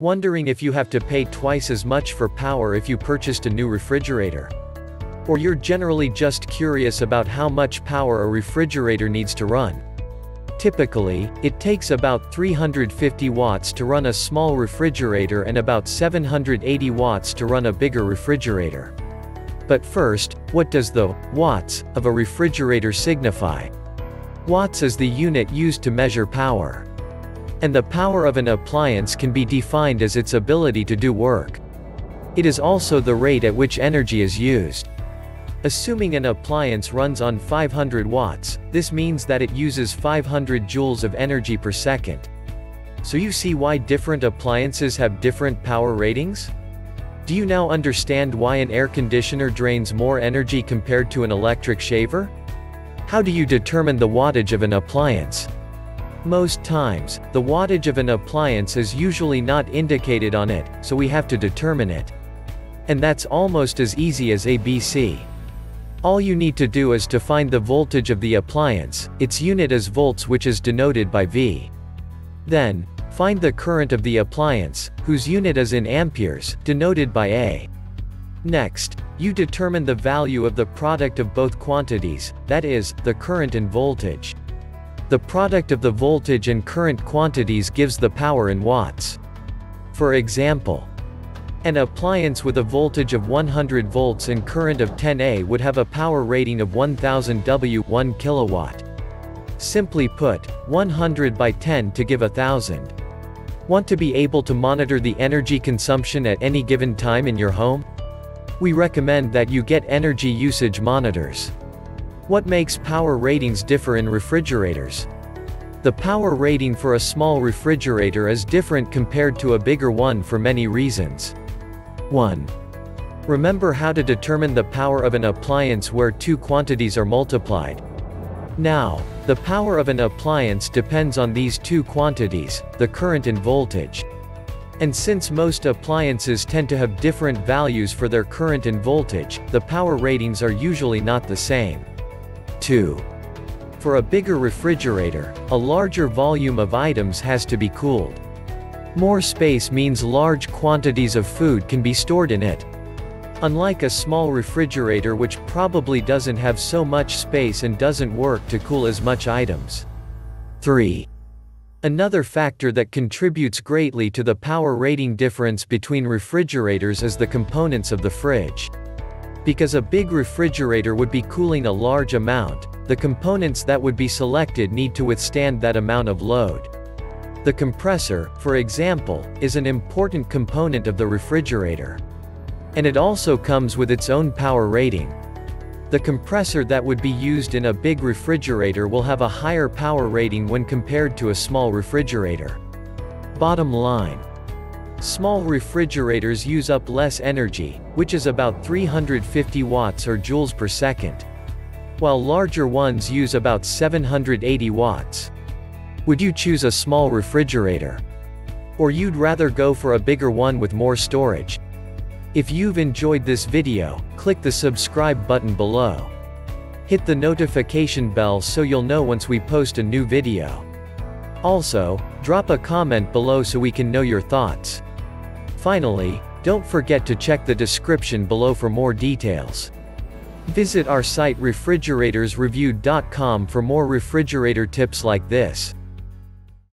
Wondering if you have to pay twice as much for power if you purchased a new refrigerator? Or you're generally just curious about how much power a refrigerator needs to run? Typically, it takes about 350 watts to run a small refrigerator and about 780 watts to run a bigger refrigerator. But first, what does the watts of a refrigerator signify? Watts is the unit used to measure power. And the power of an appliance can be defined as its ability to do work. It is also the rate at which energy is used. Assuming an appliance runs on 500 watts, this means that it uses 500 joules of energy per second. So you see why different appliances have different power ratings? Do you now understand why an air conditioner drains more energy compared to an electric shaver? How do you determine the wattage of an appliance? Most times, the wattage of an appliance is usually not indicated on it, so we have to determine it. And that's almost as easy as ABC. All you need to do is to find the voltage of the appliance, its unit is volts, which is denoted by V. Then, find the current of the appliance, whose unit is in amperes, denoted by A. Next, you determine the value of the product of both quantities, that is, the current and voltage. The product of the voltage and current quantities gives the power in watts. For example, an appliance with a voltage of 100 volts and current of 10A would have a power rating of 1000 W, 1 kilowatt. Simply put, 100 by 10 to give 1000. Want to be able to monitor the energy consumption at any given time in your home? We recommend that you get energy usage monitors. What makes power ratings differ in refrigerators? The power rating for a small refrigerator is different compared to a bigger one for many reasons. 1. Remember how to determine the power of an appliance where two quantities are multiplied. Now, the power of an appliance depends on these two quantities, the current and voltage. And since most appliances tend to have different values for their current and voltage, the power ratings are usually not the same. 2. For a bigger refrigerator, a larger volume of items has to be cooled. More space means large quantities of food can be stored in it. Unlike a small refrigerator, which probably doesn't have so much space and doesn't work to cool as much items. 3. Another factor that contributes greatly to the power rating difference between refrigerators is the components of the fridge. Because a big refrigerator would be cooling a large amount, the components that would be selected need to withstand that amount of load. The compressor, for example, is an important component of the refrigerator. And it also comes with its own power rating. The compressor that would be used in a big refrigerator will have a higher power rating when compared to a small refrigerator. Bottom line. Small refrigerators use up less energy, which is about 350 watts or joules per second, while larger ones use about 780 watts. Would you choose a small refrigerator? Or you'd rather go for a bigger one with more storage? If you've enjoyed this video, click the subscribe button below. Hit the notification bell so you'll know once we post a new video. Also, drop a comment below so we can know your thoughts. Finally, don't forget to check the description below for more details. Visit our site RefrigeratorsReviewed.com for more refrigerator tips like this.